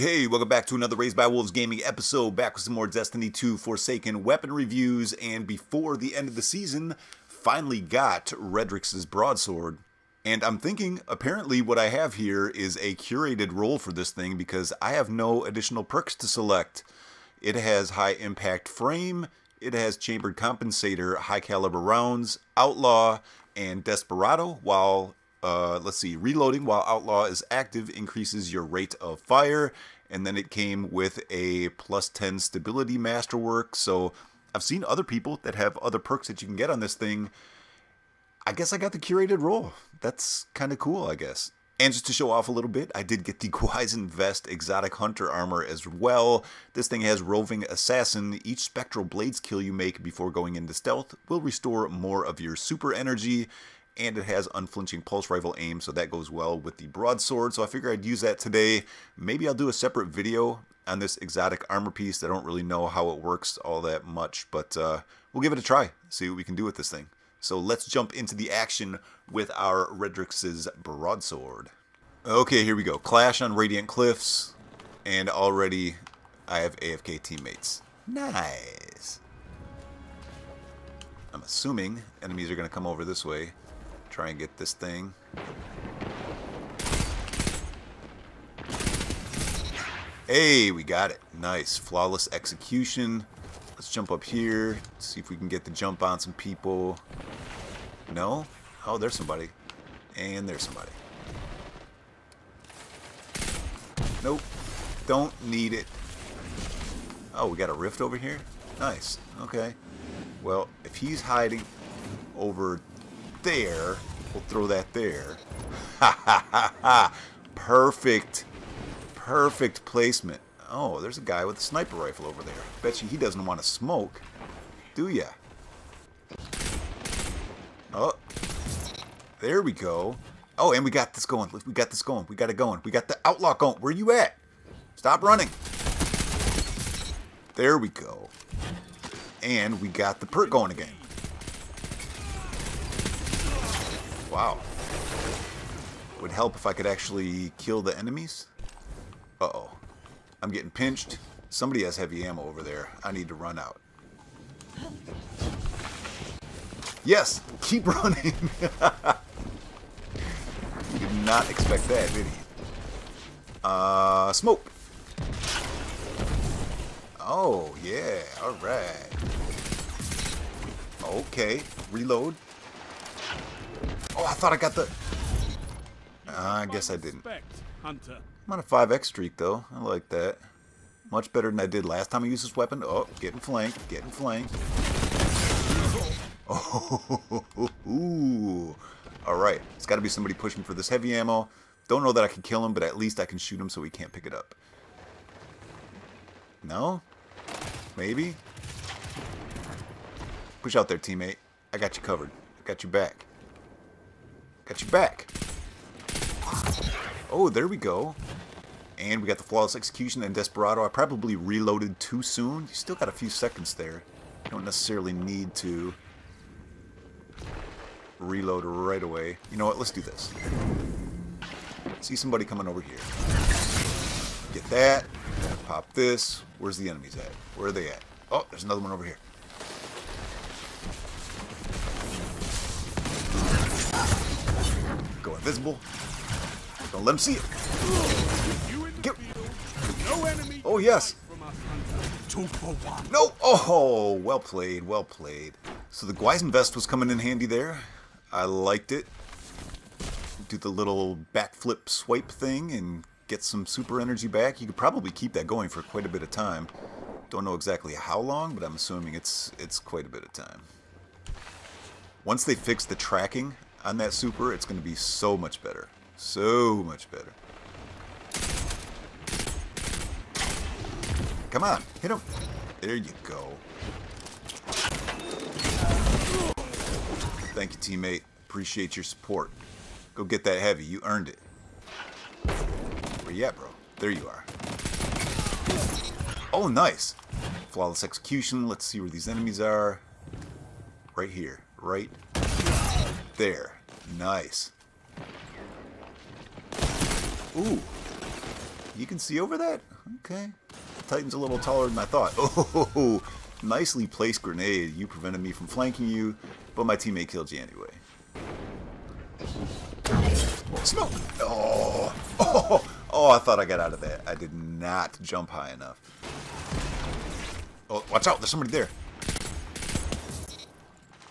Hey, welcome back to another Raised by Wolves Gaming episode, back with some more Destiny 2 Forsaken weapon reviews, and before the end of the season, finally got Redrix's Broadsword. And I'm thinking, apparently what I have here is a curated role for this thing because I have no additional perks to select. It has high impact frame, it has chambered compensator, high caliber rounds, outlaw, and desperado, while let's see, reloading while outlaw is active increases your rate of fire, and then it came with a +10 stability masterwork. So I've seen other people that have other perks that you can get on this thing. I guess I got the curated role. That's kind of cool, I guess. And just to show off a little bit, I did get the Gwisin Vest exotic hunter armor as well. This thing has roving assassin. Each spectral blades kill you make before going into stealth will restore more of your super energy. And it has unflinching pulse rifle aim, so that goes well with the broadsword. So I figure I'd use that today. Maybe I'll do a separate video on this exotic armor piece. I don't really know how it works all that much, but we'll give it a try. See what we can do with this thing. So let's jump into the action with our Redrix's Broadsword. Okay, here we go. Clash on Radiant Cliffs. And already I have AFK teammates. Nice. I'm assuming enemies are going to come over this way. Try and get this thing. Hey, we got it. Nice. Flawless execution. Let's jump up here. See if we can get the jump on some people. No? Oh, there's somebody. And there's somebody. Nope. Don't need it. Oh, we got a rift over here? Nice. Okay. Well, if he's hiding over there, we'll throw that there. Ha ha ha ha. Perfect. Perfect placement. Oh, there's a guy with a sniper rifle over there. Bet you he doesn't want to smoke, do ya? Oh, there we go. Oh, and we got this going. We got this going. We got it going. We got the outlaw going. Where you at? Stop running. There we go. And we got the perk going again. Wow. Would help if I could actually kill the enemies. Uh-oh. I'm getting pinched. Somebody has heavy ammo over there. I need to run out. Yes! Keep running! You did not expect that, did he? Smoke! Oh, yeah. Alright. Okay. Reload. Oh, I thought I got the... I guess I didn't. I'm on a 5x streak, though. I like that. Much better than I did last time I used this weapon. Oh, getting flanked. Getting flanked. Oh. Alright. It's got to be somebody pushing for this heavy ammo. Don't know that I can kill him, but at least I can shoot him so he can't pick it up. No? Maybe? Push out there, teammate. I got you covered. I got you back. Got you back. Oh, there we go. And we got the flawless execution and desperado. I probably reloaded too soon. You still got a few seconds there. You don't necessarily need to reload right away. You know what? Let's do this. See somebody coming over here. Get that. Pop this. Where's the enemies at? Where are they at? Oh, there's another one over here. Go invisible. Don't let him see it. Get. Oh, yes. No. Oh, well played. Well played. So the Gwisin Vest was coming in handy there. I liked it. Do the little backflip swipe thing and get some super energy back. You could probably keep that going for quite a bit of time. Don't know exactly how long, but I'm assuming it's quite a bit of time. Once they fix the tracking on that super, it's going to be so much better. So much better. Come on, hit him. There you go. Thank you, teammate. Appreciate your support. Go get that heavy. You earned it. Where you at, bro? There you are. Oh, nice. Flawless execution. Let's see where these enemies are. Right here. Right there. Nice. Ooh. You can see over that? Okay. The Titan's a little taller than I thought. Oh, nicely placed grenade. You prevented me from flanking you, but my teammate killed you anyway. Smoke! Oh, oh, oh, I thought I got out of that. I did not jump high enough. Oh, watch out, there's somebody there.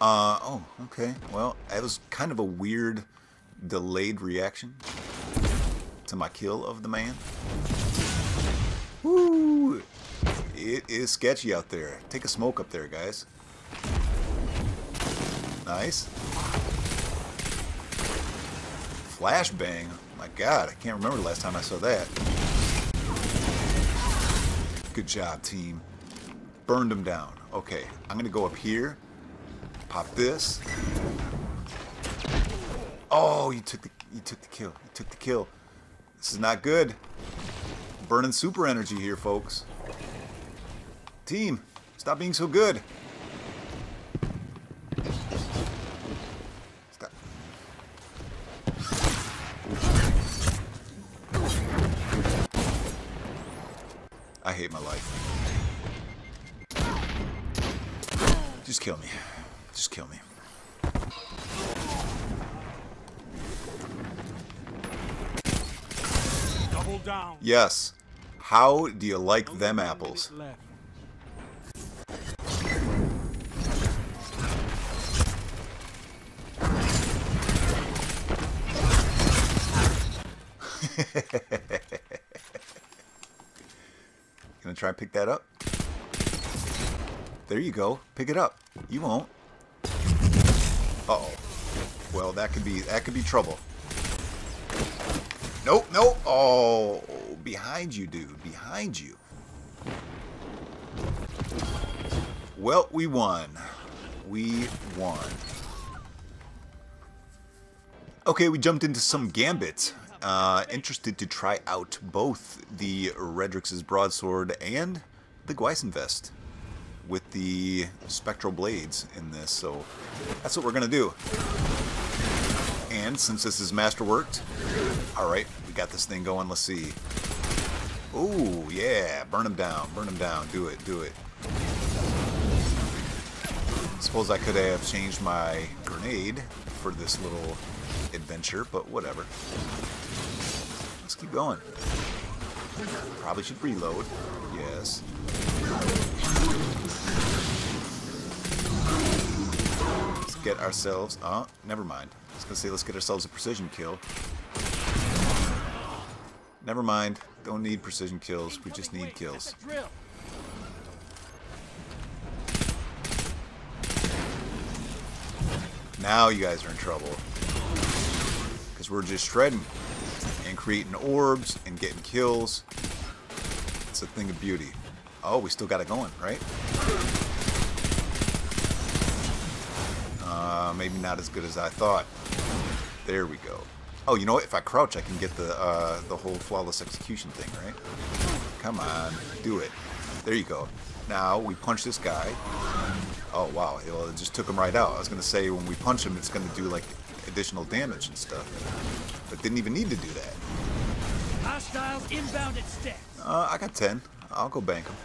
Oh, okay. Well, that was kind of a weird delayed reaction to my kill of the man. Woo! It is sketchy out there. Take a smoke up there, guys. Nice. Flashbang. My God, I can't remember the last time I saw that. Good job, team. Burned him down. Okay, I'm gonna go up here. Pop this. Oh, you took the kill. You took the kill. This is not good. Burning super energy here, folks. Team, stop being so good. Stop. I hate my life. Just kill me. Just kill me. Double down. Yes. How do you like them apples? Gonna try and pick that up? There you go. Pick it up. You won't. Uh-oh. Well, that could be trouble. Nope, nope. Oh, behind you, dude. Behind you. Well, we won. We won. Okay, we jumped into some Gambit. Interested to try out both the Redrix's Broadsword and the Gwisin Vest with the spectral blades in this, so that's what we're gonna do. And since this is masterworked, all right, we got this thing going. Let's see. Oh yeah, burn him down, burn him down. Do it, do it. Suppose I could have changed my grenade for this little adventure, but whatever. Let's keep going. Probably should reload. Yes. Let's get ourselves... Oh, never mind. I was going to say let's get ourselves a precision kill. Never mind. Don't need precision kills. We just need kills. Now you guys are in trouble. Because we're just shredding. And creating orbs and getting kills. It's a thing of beauty. Oh, we still got it going, right? Maybe not as good as I thought. There we go. Oh, you know what? If I crouch, I can get the whole flawless execution thing, right? Come on, do it. There you go. Now we punch this guy. Oh wow, it just took him right out. I was gonna say when we punch him, it's gonna do like additional damage and stuff, but didn't even need to do that. Hostiles inbound at steps. I got 10. I'll go bank him.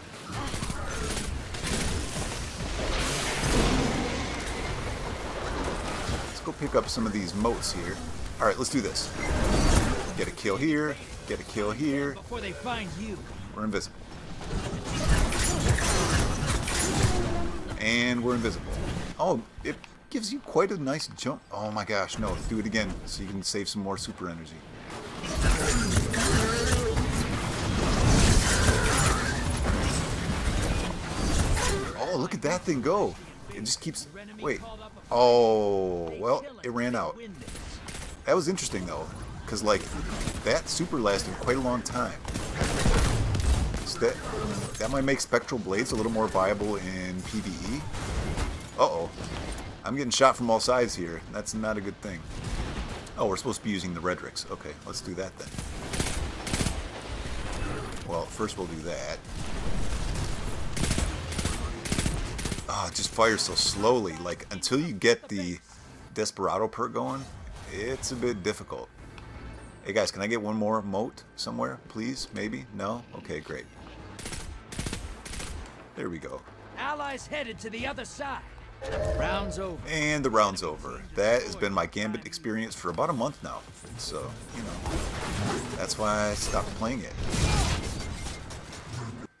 Let's go pick up some of these motes here. All right, let's do this. Get a kill here. Get a kill here. Before they find you, we're invisible. And we're invisible. Oh, it gives you quite a nice jump. Oh my gosh, no! Do it again so you can save some more super energy. Oh, look at that thing go. It just keeps... Wait. Oh, well, it ran out. That was interesting, though, because, like, that super lasted quite a long time. So that might make spectral blades a little more viable in PvE. Uh-oh. I'm getting shot from all sides here. That's not a good thing. Oh, we're supposed to be using the Redrix. Okay, let's do that, then. Well, first we'll do that. Oh, it just fires so slowly. Like, until you get the Desperado perk going, it's a bit difficult. Hey guys, can I get one more moat somewhere, please? Maybe? No? Okay, great. There we go. Allies headed to the other side. Round's over. And the round's over. That has been my Gambit experience for about a month now. So, you know, that's why I stopped playing it.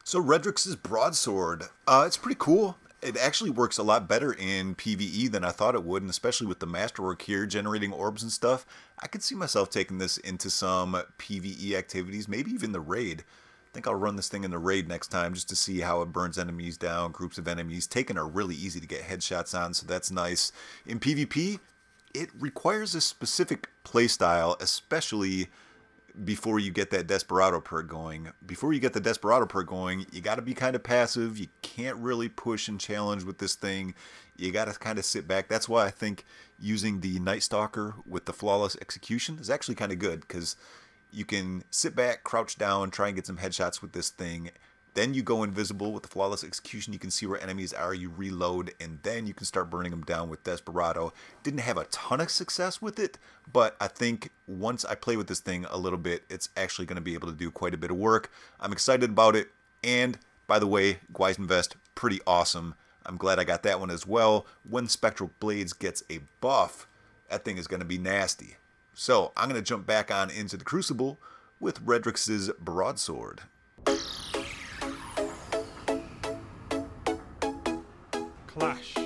So Redrix's Broadsword, it's pretty cool. It actually works a lot better in PvE than I thought it would, and especially with the masterwork here, generating orbs and stuff. I could see myself taking this into some PvE activities, maybe even the raid. I think I'll run this thing in the raid next time just to see how it burns enemies down, groups of enemies. Taken are really easy to get headshots on, so that's nice. In PvP, it requires a specific playstyle, especially before you get that Desperado perk going. Before you get the Desperado perk going, you got to be kind of passive. You can't really push and challenge with this thing. You got to kind of sit back. That's why I think using the Night Stalker with the flawless execution is actually kind of good, because you can sit back, crouch down, try and get some headshots with this thing. Then you go invisible with the flawless execution. You can see where enemies are, you reload, and then you can start burning them down with Desperado. Didn't have a ton of success with it, but I think once I play with this thing a little bit, it's actually going to be able to do quite a bit of work. I'm excited about it. And by the way, Gwisin Vest, pretty awesome. I'm glad I got that one as well. When Spectral Blades gets a buff, that thing is going to be nasty. So I'm going to jump back on into the Crucible with Redrix's Broadsword. Clash.